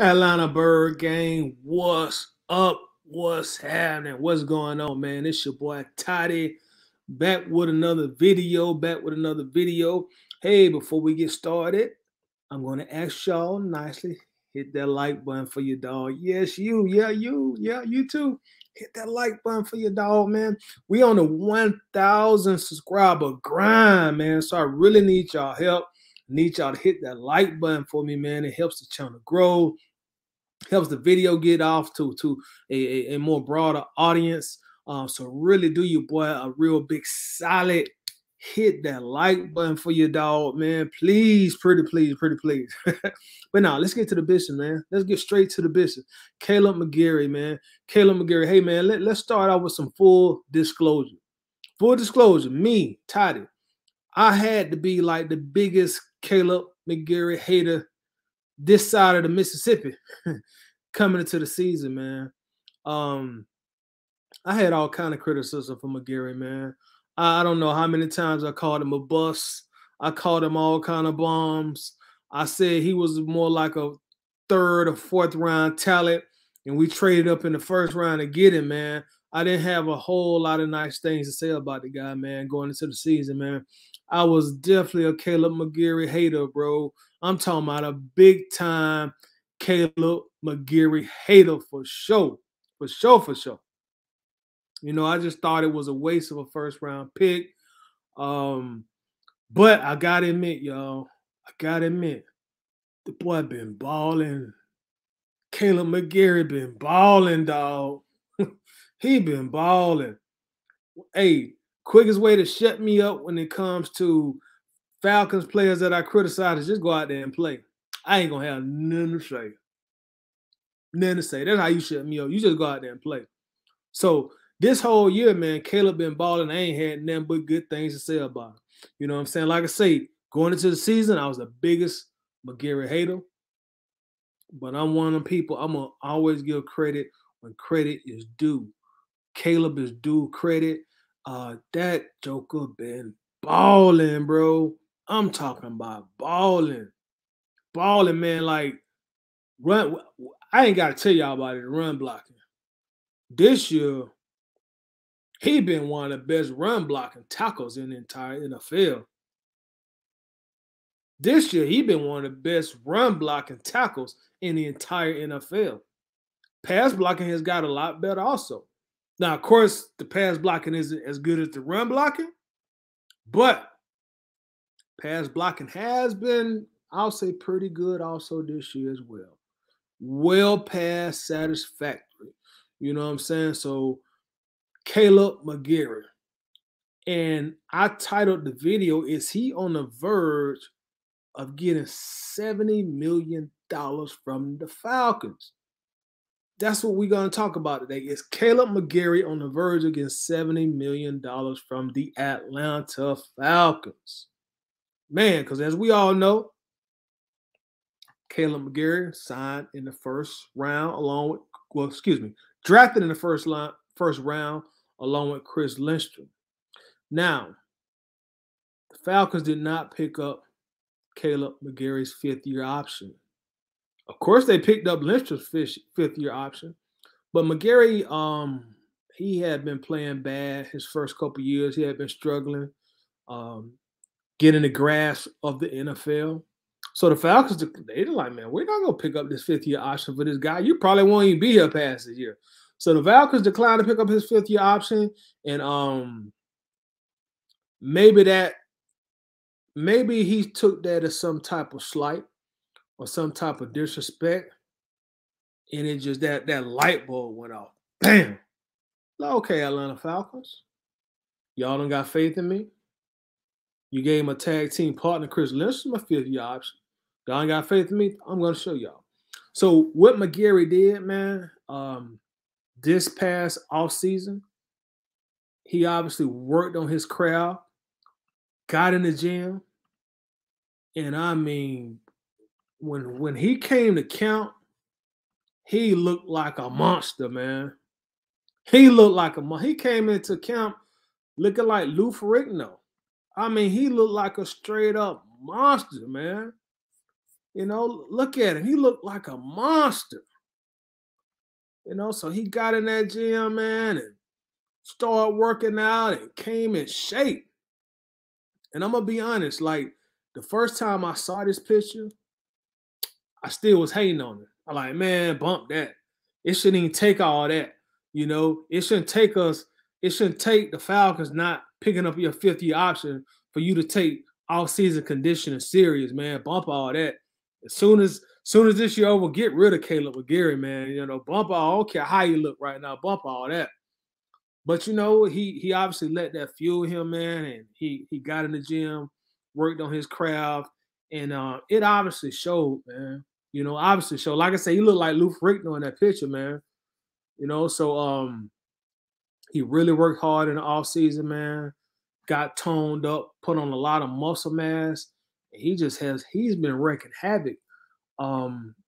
Atlanta Bird Gang, what's up? What's happening? What's going on, man? It's your boy Toddy, back with another video, Hey, before we get started, I'm going to ask y'all nicely, hit that like button for your dog. Yes, you. Yeah, you. Yeah, you too. Hit that like button for your dog, man. We on the 1,000 subscriber grind, man, so I really need y'all help. Need y'all to hit that like button for me, man. It helps the channel grow. Helps the video get off to a more broader audience. So really do your boy a real big solid. Hit that like button for your dog, man. Please, pretty please. But now let's get to the business, man. Let's get straight to the business. Kaleb McGary, man. Kaleb McGary, hey, man, let's start out with some full disclosure. Full disclosure, me, Toddy, I had to be like the biggest Kaleb McGary hater this side of the Mississippi coming into the season, man. I had all kind of criticism for McGary, man. I don't know how many times I called him a bust. I called him all kind of bombs. I said he was more like a third or fourth round talent, and we traded up in the first round to get him, man. I didn't have a whole lot of nice things to say about the guy, man, going into the season, man. I was definitely a Kaleb McGary hater, bro. I'm talking about a big-time Kaleb McGary hater for sure. For sure. You know, I just thought it was a waste of a first-round pick. But I got to admit, y'all, the boy been balling. Kaleb McGary been balling, dog. He been balling. Hey, quickest way to shut me up when it comes to Falcons players that I criticize is just go out there and play. I ain't going to have nothing to say. That's how you shut me up. You just go out there and play. So this whole year, man, Kaleb been balling. I ain't had nothing but good things to say about him. You know what I'm saying? Like I say, going into the season, I was the biggest McGary hater. But I'm one of them people, I'm going to always give credit when credit is due. Kaleb is due credit. That joker been balling, bro. I'm talking about balling. Balling, man. Like, run. I ain't got to tell y'all about it, run blocking. This year, he been one of the best run blocking tackles in the entire NFL. This year, he been one of the best run blocking tackles in the entire NFL. Pass blocking has got a lot better also. Now, of course, the pass blocking isn't as good as the run blocking, but pass blocking has been, I'll say, pretty good also this year as well. Well past satisfactory. You know what I'm saying? So, Kaleb McGary. And I titled the video, Is He on the Verge of Getting $70 million from the Falcons? That's what we're going to talk about today. Is Kaleb McGary on the verge of getting $70 million from the Atlanta Falcons? Man, because as we all know, Kaleb McGary signed in the first round along with, well, excuse me, drafted in the first round along with Chris Lindstrom. Now, the Falcons did not pick up Kaleb McGary's fifth-year option. Of course, they picked up Lindstrom's fifth-year option, but McGary, he had been playing bad his first couple years. He had been struggling, getting the grasp of the NFL. So the Falcons, they were like, man, we're not going to pick up this fifth-year option for this guy. You probably won't even be here past this year. So the Falcons declined to pick up his fifth-year option, and maybe he took that as some type of slight or some type of disrespect, and it just that light bulb went off. Bam! Okay, Atlanta Falcons, y'all don't got faith in me. You gave my tag team partner Chris Lindstrom a fifth-year option. Y'all ain't got faith in me. I'm gonna show y'all. So what McGary did, man, this past offseason, he obviously worked on his craft, got in the gym, and I mean, when he came to count, he looked like a monster, man. He came into camp looking like Lou Ferrigno. I mean, he looked like a straight-up monster, man. You know, look at him. He looked like a monster. You know, so he got in that gym, man, and started working out and came in shape. And I'm going to be honest, like, the first time I saw this picture, I still was hating on it. I'm like, man, bump that. It shouldn't even take all that. You know, it shouldn't take us. It shouldn't take the Falcons not picking up your fifth-year option for you to take all-season conditioning serious, man. Bump all that. As soon as this year over, get rid of Kaleb McGary, man. You know, bump all. I don't care how you look right now. Bump all that. But you know, he obviously let that fuel him, man, and he got in the gym, worked on his craft, and it obviously showed, man. You know, obviously showed. Like I said, he looked like Lou Ferrigno in that picture, man. You know, so he really worked hard in the offseason, man. Got toned up, put on a lot of muscle mass. And he just has – he's been wrecking havoc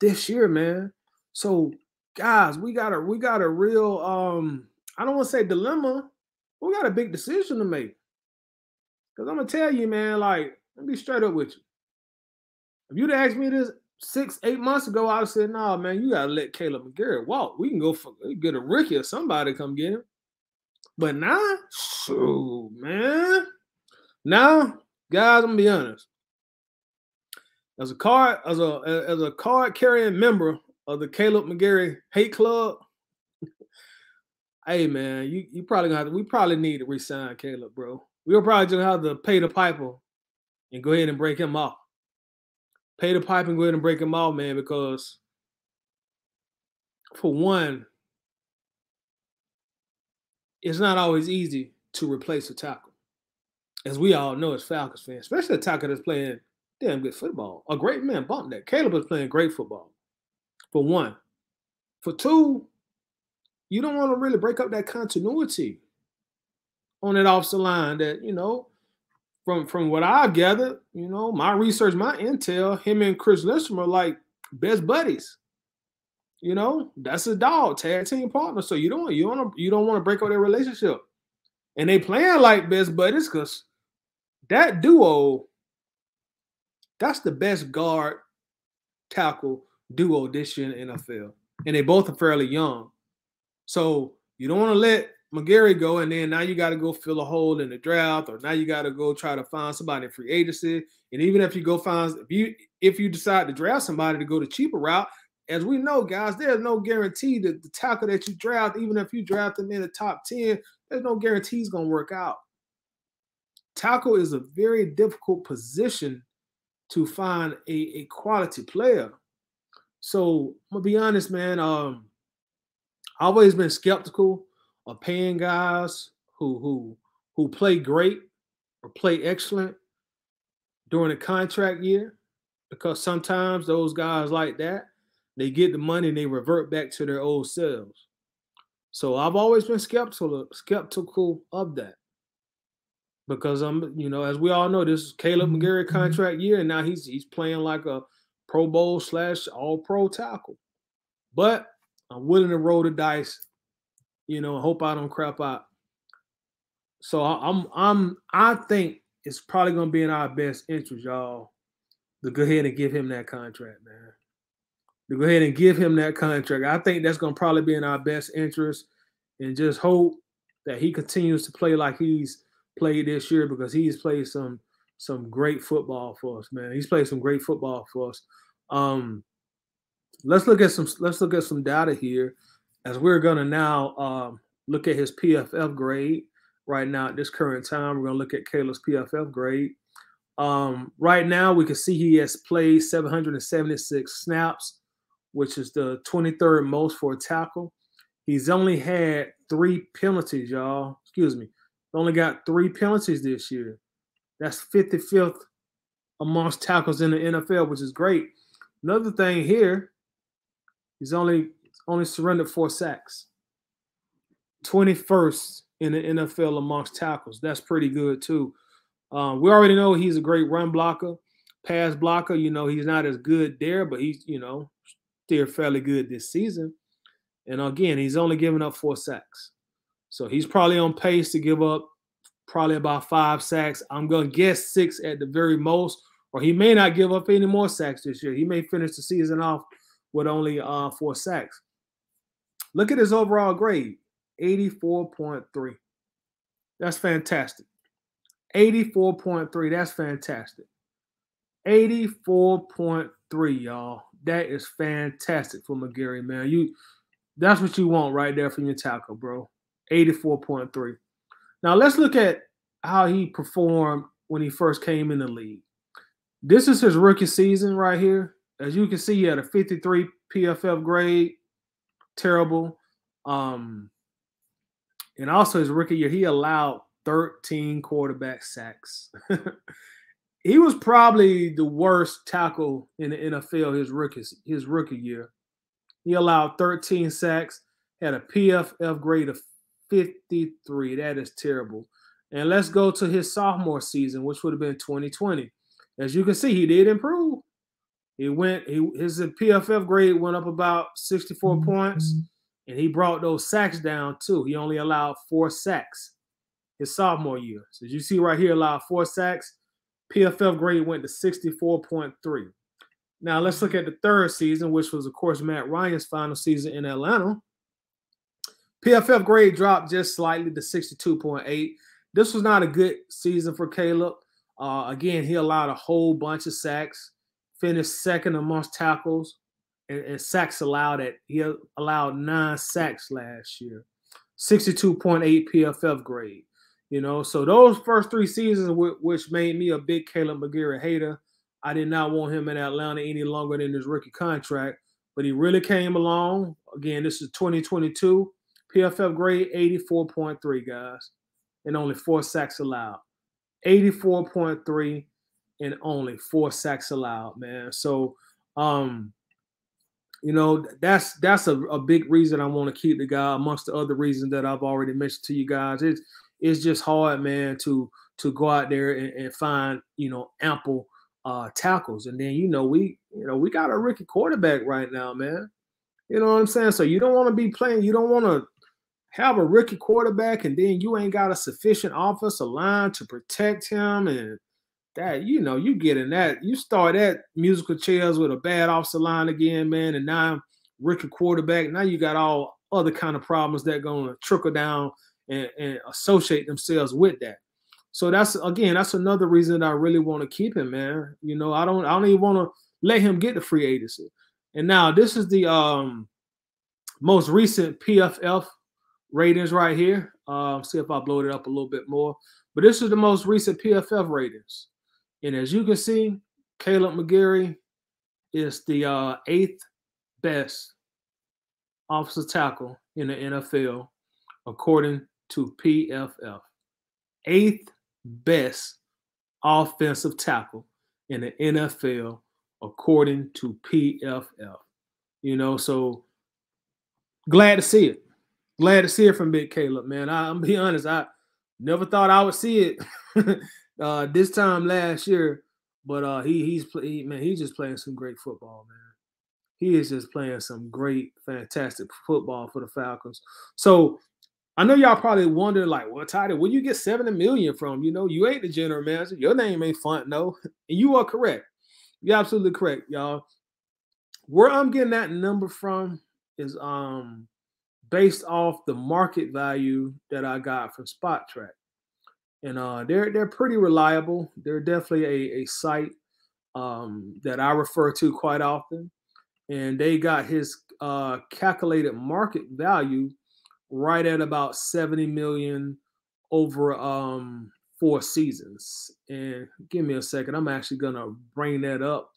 this year, man. So, guys, we got a real I don't want to say dilemma. We got a big decision to make. Because I'm going to tell you, man, like, let me be straight up with you. If you'd asked me this 6, 8 months ago, I would have said, nah, man, you got to let Kaleb McGary walk. We can go for, get a rookie or somebody to come get him. But now, shoot, man. Now, guys, I'm going to be honest. As a card, as a card carrying member of the Kaleb McGary Hate Club, hey man, you probably gonna have to, we probably need to re-sign Kaleb, bro. We'll probably just have to pay the piper and go ahead and break him off. Pay the piper and go ahead and break him off, man, because for one, it's not always easy to replace a tackle. As we all know as Falcons fans, especially a tackle that's playing damn good football. A great man, bump that. Kaleb is playing great football, for one. For two, you don't want to really break up that continuity on that offensive line that, you know, from what I've gathered, you know, my research, my intel, him and Chris Lindstrom are like best buddies. You know, that's a dog, tag team partner. So you don't want to break up their relationship. And they playing like best buddies because that duo, that's the best guard tackle duo this year in the NFL. And they both are fairly young. So you don't want to let McGary go, and then now you got to go fill a hole in the draft, or now you got to go try to find somebody in free agency. And even if you go find, if you decide to draft somebody to go the cheaper route, as we know, guys, there's no guarantee that the tackle that you draft, even if you draft them in the top 10, there's no guarantee it's going to work out. Tackle is a very difficult position to find a quality player. So I'm going to be honest, man. I've always been skeptical of paying guys who play great or play excellent during a contract year, because sometimes those guys like that, they get the money and they revert back to their old selves. So I've always been skeptical of that, because I'm, you know, as we all know, this is Kaleb McGary contract year, and now he's playing like a Pro Bowl / All Pro tackle, but I'm willing to roll the dice, you know, hope I don't crap out. So I think it's probably going to be in our best interest, y'all, to go ahead and give him that contract, man. To go ahead and give him that contract. I think that's going to probably be in our best interest, and just hope that he continues to play like he's played this year, because he's played some great football for us, man. He's played some great football for us. Let's look at some data here, as we're gonna now look at his PFF grade right now at this current time. We're gonna look at Kaleb's PFF grade. Right now, we can see he has played 776 snaps, which is the 23rd most for a tackle. He's only had 3 penalties, y'all. Excuse me, only got 3 penalties this year. That's 55th amongst tackles in the NFL, which is great. Another thing here. He's only surrendered 4 sacks. 21st in the NFL amongst tackles. That's pretty good, too. We already know he's a great run blocker, pass blocker. You know, he's not as good there, but he's, you know, still fairly good this season. And, again, he's only given up 4 sacks. So he's probably on pace to give up probably about 5 sacks. I'm going to guess 6 at the very most, or he may not give up any more sacks this year. He may finish the season off with only 4 sacks. Look at his overall grade, 84.3. That's fantastic. 84.3, that's fantastic. 84.3, y'all. That is fantastic for McGary, man. That's what you want right there from your tackle, bro. 84.3. Now, let's look at how he performed when he first came in the league. This is his rookie season right here. As you can see, he had a 53 PFF grade. Terrible. And also his rookie year, he allowed 13 quarterback sacks. He was probably the worst tackle in the NFL his rookie year. He allowed 13 sacks, had a PFF grade of 53. That is terrible. And let's go to his sophomore season, which would have been 2020. As you can see, he did improve. His PFF grade went up about 64 points, and he brought those sacks down too. He only allowed 4 sacks his sophomore year. So as you see right here, allowed 4 sacks. PFF grade went to 64.3. Now let's look at the third season, which was, of course, Matt Ryan's final season in Atlanta. PFF grade dropped just slightly to 62.8. This was not a good season for Kaleb. Again, he allowed a whole bunch of sacks, finished second amongst tackles, and sacks allowed at. He allowed 9 sacks last year, 62.8 PFF grade. You know, so those first 3 seasons, which made me a big Kaleb McGary hater. I did not want him in Atlanta any longer than his rookie contract, but he really came along. Again, this is 2022, PFF grade 84.3, guys, and only 4 sacks allowed. 84.3 and only 4 sacks allowed, man. So, you know, that's a big reason I want to keep the guy, amongst the other reasons that I've already mentioned to you guys. It's just hard, man, to go out there and find, you know, ample tackles. And then, we got a rookie quarterback right now, man. You know what I'm saying? So you don't want to be playing. You don't want to have a rookie quarterback and then you ain't got a sufficient offensive line to protect him. And that, you know, you get in that. You start that musical chairs with a bad offensive line again, man. And now rookie quarterback. Now you got all other kind of problems that going to trickle down and associate themselves with that. So that's another reason that I really want to keep him, man. You know, I don't even want to let him get the free agency. And now this is the most recent PFF ratings right here. See if I blow it up a little bit more. But this is the most recent PFF ratings. And as you can see, Kaleb McGary is the 8th best offensive tackle in the NFL, according to PFF, 8th best offensive tackle in the NFL, according to PFF. You know, so glad to see it. Glad to see it from Big Kaleb, man. I'm being honest, I never thought I would see it this time last year, but he just playing some great football, man. He is just playing some great, fantastic football for the Falcons. So I know y'all probably wondering, like, well, Tidy, where you get $70 million from? You know, you ain't the general manager. Your name ain't Fontenot. And you are correct. You're absolutely correct, y'all. Where I'm getting that number from is based off the market value that I got from Spotrac. And they're pretty reliable. They're definitely a site that I refer to quite often. And they got his calculated market value right at about $70 million over 4 seasons. And give me a second, I'm actually gonna bring that up,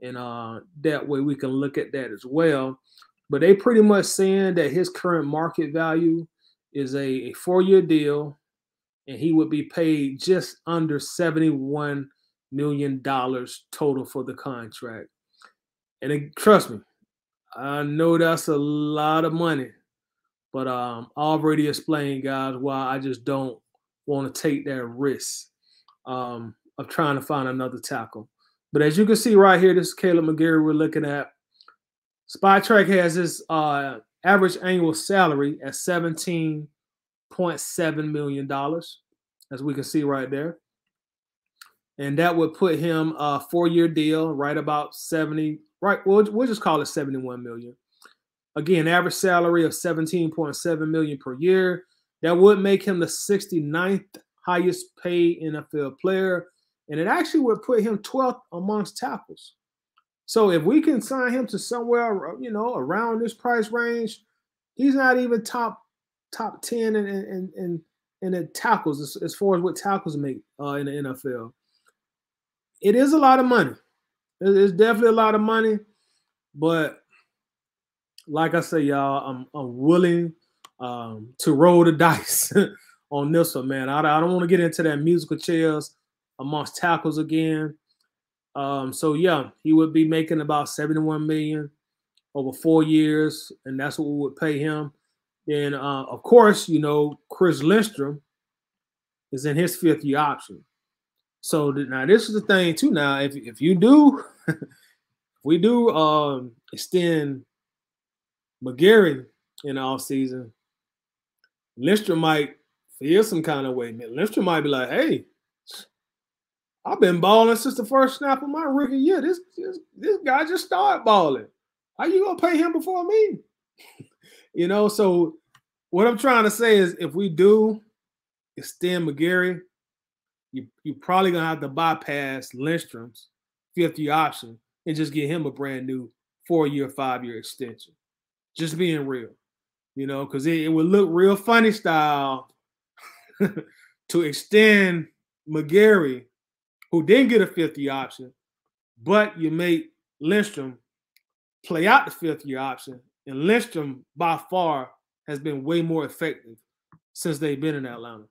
and that way we can look at that as well. But they pretty much saying that his current market value is a 4-year deal, and he would be paid just under $71 million total for the contract. And it, trust me, I know that's a lot of money. But I already explained, guys, why I just don't want to take that risk of trying to find another tackle. But as you can see right here, this is Kaleb McGary we're looking at. Spotrac has his average annual salary at $17.7 million, as we can see right there. and that would put him a four-year deal, right about 70. Right, we'll just call it $71 million. Again, average salary of $17.7 million per year. That would make him the 69th highest paid NFL player, and it actually would put him 12th amongst tackles. So if we can sign him to somewhere, you know, around this price range, he's not even top 10 in the tackles as far as what tackles make in the NFL. It is a lot of money. It's definitely a lot of money, but like I say, y'all, I'm willing to roll the dice on this one, man. I don't want to get into that musical chairs amongst tackles again. So yeah, he would be making about $71 million over 4 years, and that's what we would pay him. Then, of course, you know, Chris Lindstrom is in his fifth-year option. So now this is the thing too. Now, if you do, if we do extend McGary in the offseason, Lindstrom might feel some kind of way. Lindstrom might be like, hey, I've been balling since the first snap of my rookie year. This guy just started balling. How you gonna pay him before me? You know, so what I'm trying to say is if we do extend McGary, you're probably gonna have to bypass Lindstrom's fifth-year option and just get him a brand new four-year, five-year extension. Just being real, you know, because it would look real funny style to extend McGary, who didn't get a fifth-year option, but you make Lindstrom play out the fifth-year option. And Lindstrom, by far, has been way more effective since they've been in Atlanta.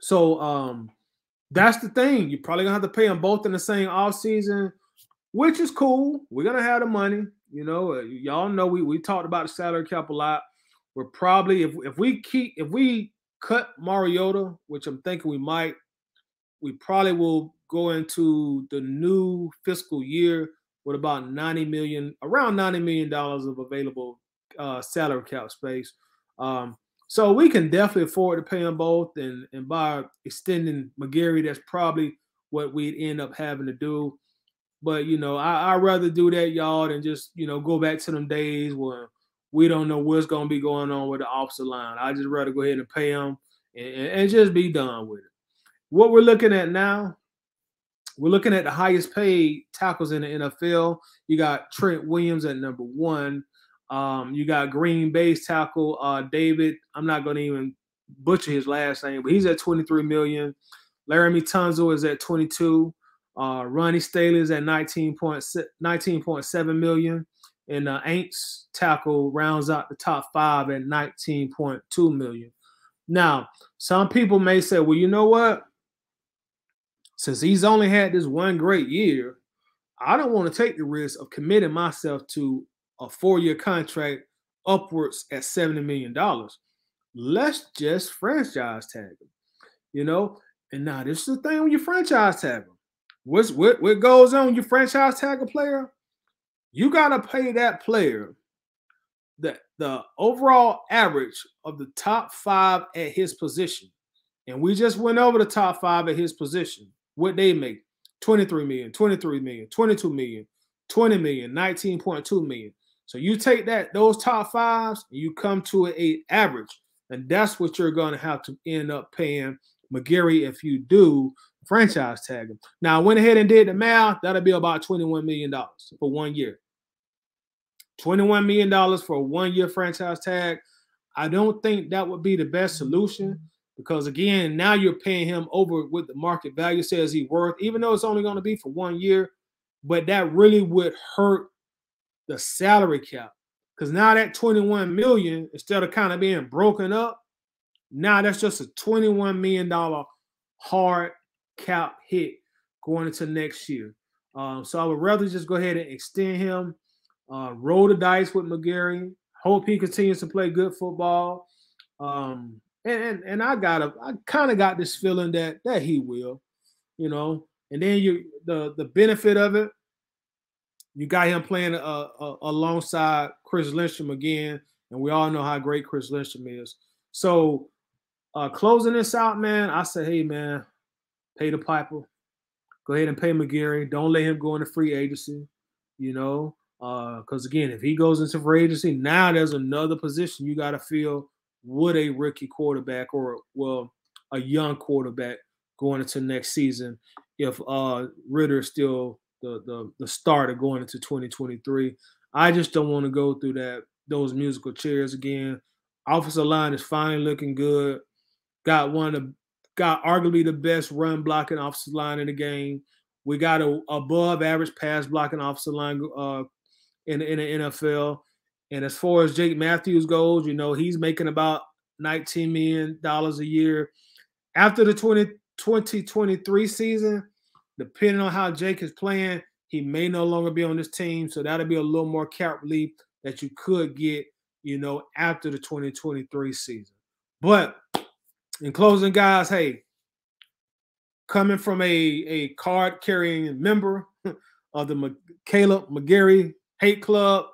So that's the thing. You're probably going to have to pay them both in the same offseason, which is cool. We're going to have the money. You know, y'all know we talked about the salary cap a lot. We're probably, if we cut Mariota, which I'm thinking we might, we probably will go into the new fiscal year with about around $90 million of available salary cap space. So we can definitely afford to pay them both, and by extending McGary, that's probably what we'd end up having to do. But you know, I'd rather do that, y'all, than just, you know, go back to them days where we don't know what's gonna be going on with the offensive line. I just rather go ahead and pay them and just be done with it. What we're looking at now, we're looking at the highest paid tackles in the NFL. You got Trent Williams at number one. You got Green Bay's tackle, David. I'm not going to even butcher his last name, but he's at $23 million. Laramie Tunsil is at 22. Ronnie Stanley is at $19.7 million. And Aints tackle rounds out the top five at $19.2 million. Now, some people may say, well, you know what? Since he's only had this one great year, I don't want to take the risk of committing myself to a four-year contract upwards at $70 million. Let's just franchise tag him, you know? And now this is the thing when you franchise tag him. What goes on when you franchise tag a player? You got to pay that player the overall average of the top five at his position. And we just went over the top five at his position. What they make, $23 million, $23 million, $22 million, $20 million, $19.2 million. So you take that, those top fives, and you come to an average. And that's what you're going to have to end up paying McGary if you do franchise tag him. Now, I went ahead and did the math. That'll be about $21 million for 1 year. $21 million for a one-year franchise tag. I don't think that would be the best solution because, again, now you're paying him over what the market value says he's worth, even though it's only going to be for 1 year. But that really would hurt the salary cap because now that $21 million, instead of kind of being broken up, now that's just a $21 million hard cap hit going into next year. So I would rather just go ahead and extend him. Roll the dice with McGary. Hope he continues to play good football. And I kind of got this feeling that he will, you know. And then the benefit of it, you got him playing alongside Chris Lindstrom again, and we all know how great Chris Lindstrom is. So closing this out, man, I say, hey man, pay the piper. Go ahead and pay McGary. Don't let him go into free agency, you know, because, again, if he goes into free agency, now there's another position you got to fill with a rookie quarterback or, well, a young quarterback going into next season if Ritter's still the starter going into 2023. I just don't want to go through those musical chairs again. Offensive line is fine, looking good. Got arguably the best run blocking offensive line in the game. We got a above average pass blocking offensive line in the NFL. And as far as Jake Matthews goes, you know, he's making about $19 million a year. After the 2023 season, depending on how Jake is playing, he may no longer be on this team. So that'll be a little more cap relief that you could get, you know, after the 2023 season. But in closing, guys, hey, coming from a card-carrying member of the Kaleb McGary Hate Club,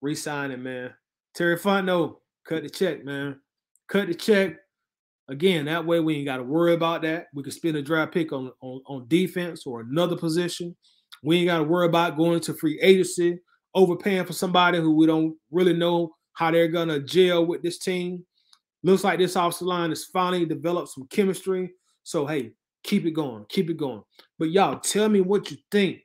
re-signing, man. Terry Fontenot, cut the check, man. Cut the check. Again, that way we ain't got to worry about that. We can spend a draft pick on defense or another position. We ain't got to worry about going to free agency, overpaying for somebody who we don't really know how they're going to gel with this team. Looks like this offensive line has finally developed some chemistry. So, hey, keep it going. Keep it going. But, y'all, tell me what you think.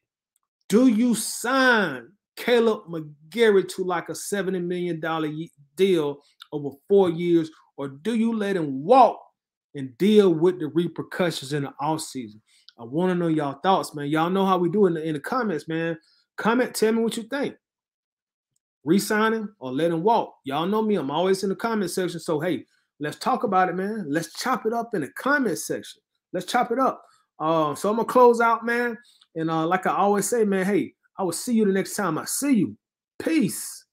Do you sign Kaleb McGary to like a $70 million deal over 4 years, or do you let him walk and deal with the repercussions in the offseason? I want to know y'all thoughts, man. Y'all know how we do in the comments, man. Comment, tell me what you think. Resign him or let him walk. Y'all know me. I'm always in the comment section. So, hey, let's talk about it, man. Let's chop it up in the comment section. Let's chop it up. So I'm going to close out, man. And like I always say, man, hey, I will see you the next time I see you. Peace.